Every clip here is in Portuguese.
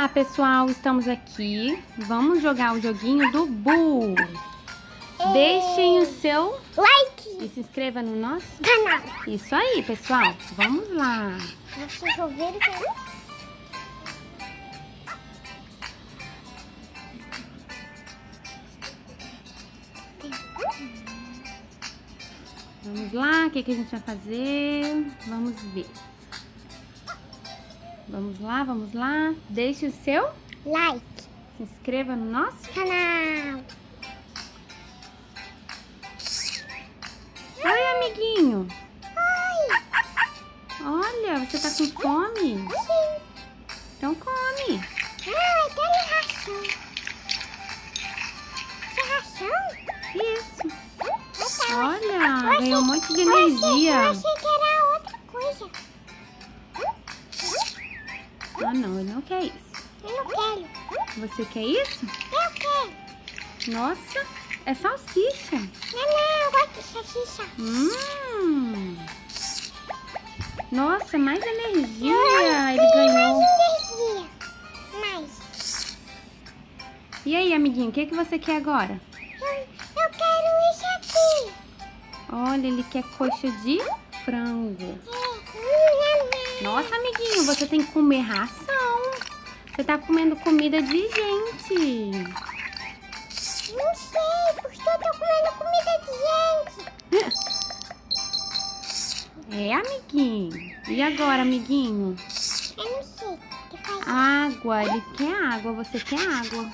Olá pessoal, estamos aqui, vamos jogar o joguinho do Boo. Deixem o seu like e se inscreva no nosso canal. Isso aí pessoal, vamos lá. Deixa eu ver o canal. Vamos lá, o que que a gente vai fazer? Vamos ver. Vamos lá, vamos lá. Deixe o seu like. Se inscreva no nosso canal. Oi, amiguinho. Oi. Olha, você tá com fome? Sim. Então come. Ah, eu quero rachão. Você rachão? Isso. Olha, ganhou um monte de energia. Eu achei que era outra coisa. Ah, não, eu não quero isso. Eu não quero. Você quer isso? Eu quero. Nossa, é salsicha. Não, eu gosto de salsicha. Nossa, mais energia. Ele ganhou. Mais energia. Mais. E aí, amiguinho, o que que você quer agora? Eu quero isso aqui. Olha, ele quer coxa de frango. Nossa, amiguinho, você tem que comer ração. Você tá comendo comida de gente. Não sei, porque eu tô comendo comida de gente. É, amiguinho. E agora, amiguinho? Eu não sei. Água, ele quer água. Você quer água?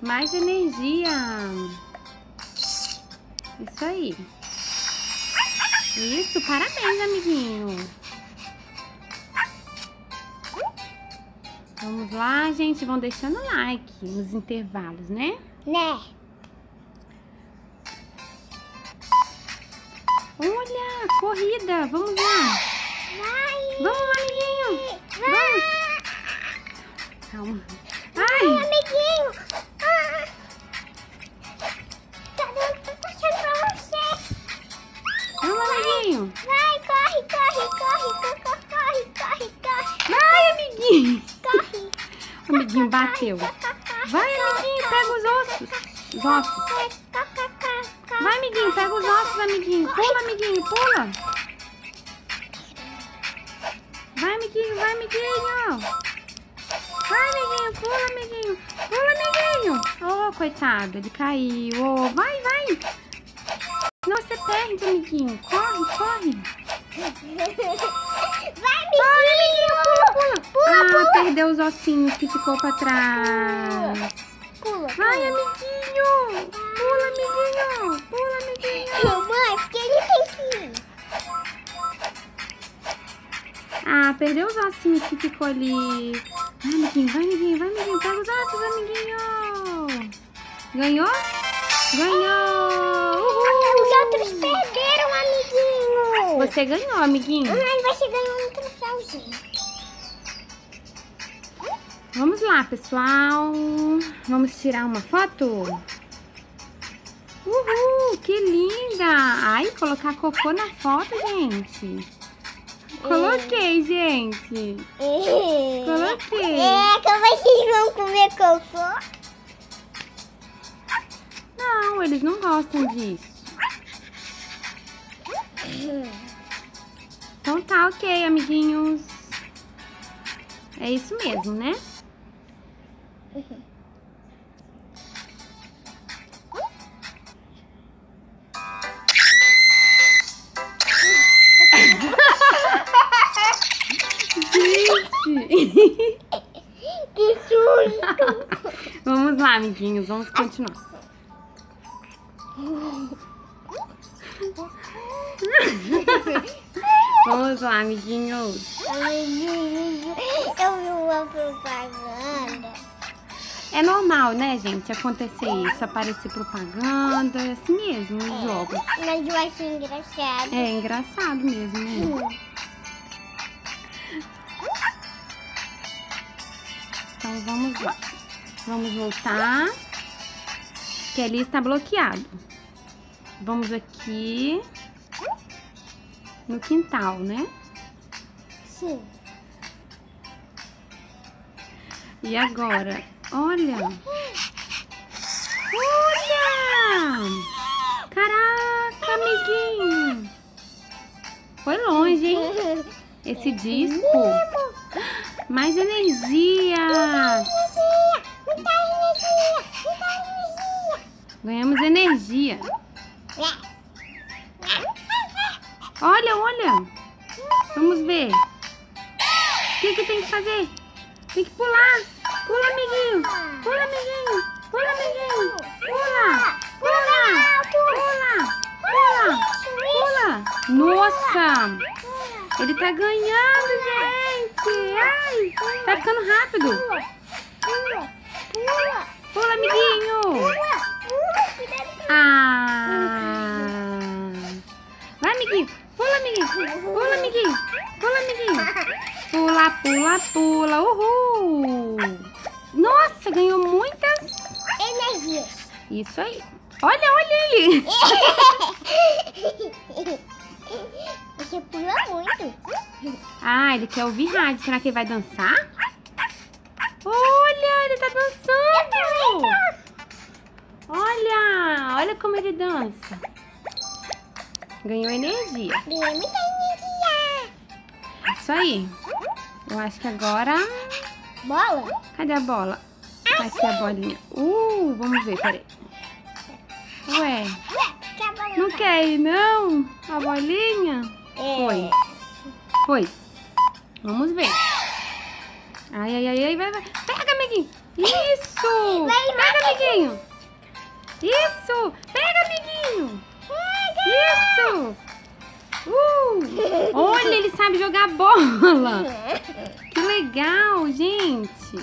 Mais energia. Isso aí. Isso, parabéns, amiguinho. Vamos lá, gente. Vão deixando like nos intervalos, né? Né. Olha, corrida. Vamos lá. Vai. Vamos, amiguinho. Vai. Calma. Ai, amiguinho. Vai, corre, corre, corre, corre, corre, corre, corre. Vai, amiguinho. Corre. O amiguinho bateu. Vai, amiguinho, pega os ossos. Os ossos. Vai, amiguinho, pega os ossos, amiguinho. Pula, amiguinho, pula. Vai, amiguinho, vai, amiguinho. Vai, amiguinho, pula, amiguinho. Pula, amiguinho. Oh, coitado, ele caiu. Oh, vai, vai. Não, você perde, amiguinho. Corre, corre. Vai, amiguinho. Pula, pula, pula. Ah, perdeu os ossinhos que ficou pra trás. Pula, pula. Vai, amiguinho. Pula, amiguinho. Pula, amiguinho. Mamãe, porque ele tem que ir. Ah, perdeu os ossinhos que ficou ali. Vai, amiguinho, vai, amiguinho, vai, amiguinho. Pega os ossos, amiguinho. Ganhou? Ganhou. Os outros perderam, amiguinho. Você ganhou, amiguinho. Mas você ganhou um troféuzinho. Vamos lá, pessoal. Vamos tirar uma foto? Uhul, que linda. Ai, colocar cocô na foto, gente. Coloquei, gente. Coloquei. É, como vocês vão comer cocô? Não, eles não gostam disso. Então tá, ok, amiguinhos. É isso mesmo, né? Gente! Que susto! Vamos lá, amiguinhos, vamos continuar. Vamos lá, amiguinhos. Eu vi uma propaganda. É normal, né, gente, acontecer isso. Aparecer propaganda, é assim mesmo nos jogos. Mas eu acho engraçado. É engraçado mesmo, né? Então vamos lá. Vamos voltar. Que ali está bloqueado. Vamos aqui no quintal, né? Sim. E agora, olha. Olha! Caraca, amiguinho. Foi longe, hein? Esse disco. Mais energia. Ganhamos energia. Olha, olha. Vamos ver. O que tem que fazer? Tem que pular. Pula, amiguinho. Pula, amiguinho. Pula, amiguinho. Pula. Pula. Pula. Pula. Pula. Nossa. Ele tá ganhando, gente. Ai. Tá ficando rápido. Pula. Pula. Pula, amiguinho. Pula. Ah! Vai, amiguinho! Pula, amiguinho! Pula, amiguinho! Pula, amiguinho! Pula, pula, pula! Uhul! Nossa, ganhou muitas energias! Isso aí! Olha, olha ele! Você pula muito! Ah, ele quer ouvir rádio! Será que ele vai dançar? Olha, ele tá dançando! Olha, olha como ele dança. Ganhou energia. Ganhou muita energia. Isso aí. Eu acho que agora... Bola? Cadê a bola? Assim. Aqui a bolinha. Vamos ver, peraí. Ué, não quer ir, não? A bolinha? Foi. Foi. Vamos ver. Ai, ai, ai, ai, vai, vai. Pega, amiguinho. Isso. Pega, amiguinho. Isso! Pega, amiguinho! Isso! Olha, ele sabe jogar bola! Que legal, gente!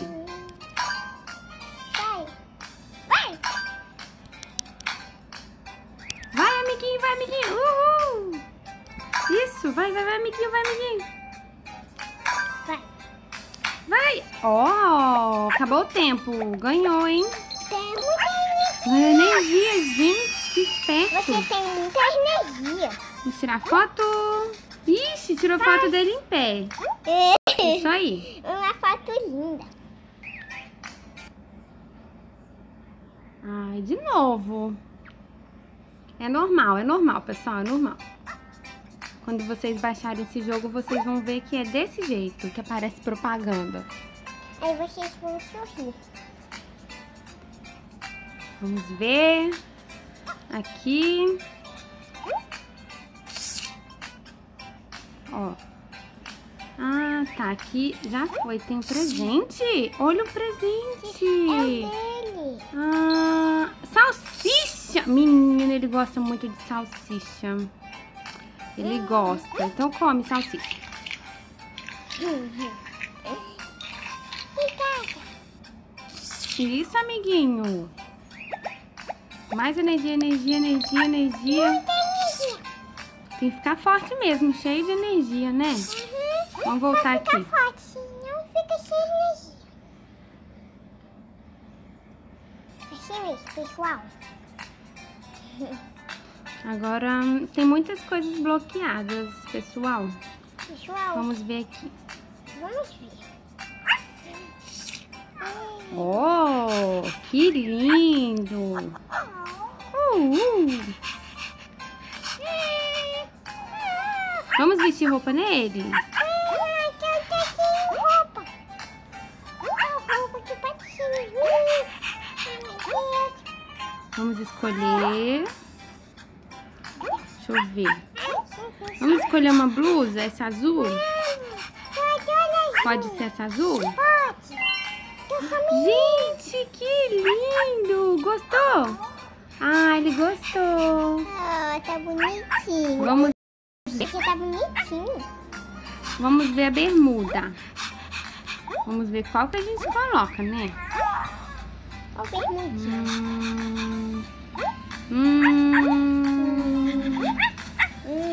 Vai! Vai! Vai, amiguinho! Vai, amiguinho! Uhul! Isso! Vai, vai, vai, amiguinho! Vai, amiguinho! Vai! Vai! Ó! Acabou o tempo! Ganhou, hein? Ganhou energia, gente, que esperto. Você tem muita energia. Vamos tirar foto. Ixi, tirou foto dele em pé. Isso aí. Uma foto linda. Ai, de novo. É normal, pessoal, é normal. Quando vocês baixarem esse jogo, vocês vão ver que é desse jeito que aparece propaganda. Aí vocês vão sorrir. Vamos ver. Aqui. Ó. Ah, tá. Aqui já foi. Tem um presente. Olha o presente. É dele. Ah, salsicha. Menino, ele gosta muito de salsicha. Ele gosta. Então come salsicha. Isso, amiguinho. Mais energia, energia, energia, energia. Muita energia. Tem que ficar forte mesmo, cheio de energia, né? Uhum. Vamos voltar aqui. Fica forte, senão fica cheio de energia. É isso, pessoal. Agora, tem muitas coisas bloqueadas, pessoal. Vamos ver aqui. Vamos ver. Oh, que lindo! Vamos vestir roupa nele? Vamos escolher. Deixa eu ver. Vamos escolher uma blusa, essa azul? Pode ser essa azul? Gente, que lindo! Gostou? Ah, ele gostou. Ah, tá bonitinho. Vamos ver. Você tá bonitinho. Vamos ver a bermuda. Vamos ver qual que a gente coloca, né? Qual bermudinha?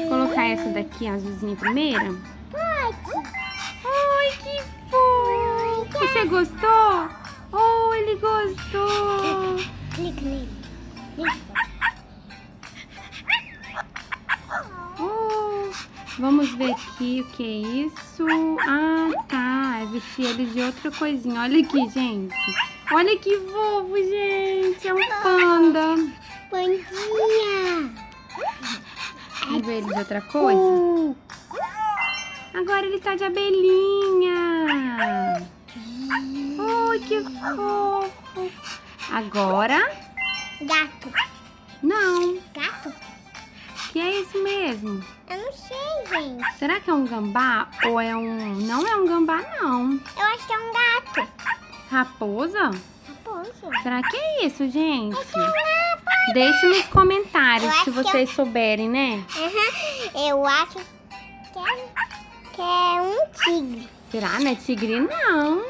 Colocar essa daqui, azulzinha, primeiro? Pode. Ai, que fofo. Você gostou? Oh, ele gostou! Clica nele. Vamos ver aqui o que é isso. Ah, tá. É vestir ele de outra coisinha. Olha aqui, gente. Olha que fofo, gente. É um panda. Bom dia. Vamos ver ele de outra coisa. Agora ele tá de abelhinha. Ui, que fofo. Agora? Gato. Não. Gato? Que é isso mesmo? Eu não sei, gente. Será que é um gambá ou é um... Não é um gambá, não. Eu acho que é um gato. Raposa? Raposa. Será que é isso, gente? É raposa. Deixa nos comentários se vocês souberem, né? Uhum. Eu acho que é um tigre. Será? Não é tigre, não.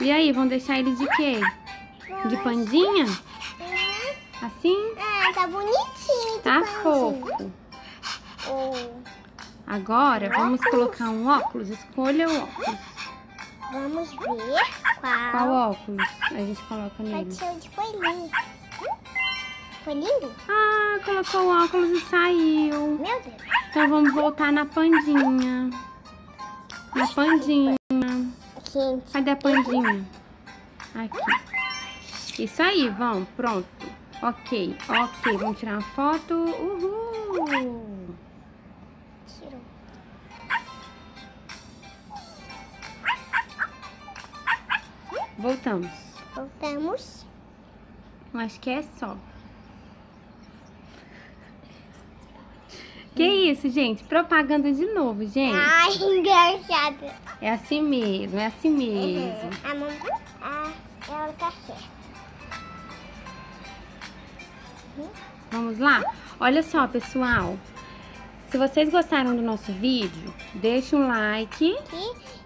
E aí, vão deixar ele de quê? De pandinha? Assim? Ah, tá bonitinho. Tá fofo. Agora, vamos colocar um óculos. Escolha o óculos. Vamos ver qual óculos a gente coloca nele. Pode ser o de coelhinho. Coelhinho? Ah, colocou o óculos e saiu. Meu Deus. Então, vamos voltar na pandinha. Na pandinha. Cadê a pandinha? Aqui. Isso aí, vão. Pronto. Ok, ok. Vamos tirar uma foto. Uhul. Tirou. Voltamos. Voltamos. Acho que é só. Que isso, gente? Propaganda de novo, gente. Ai, engraçada. É assim mesmo, é assim mesmo. A mamãe, ela tá certa. Vamos lá? Olha só, pessoal. Se vocês gostaram do nosso vídeo, deixa um like.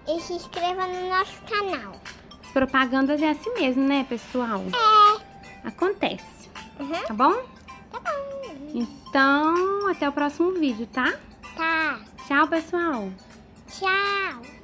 E se inscreva no nosso canal. As propagandas é assim mesmo, né, pessoal? É. Acontece. Uhum. Tá bom? Tá bom. Então, até o próximo vídeo, tá? Tá. Tchau, pessoal. Tchau.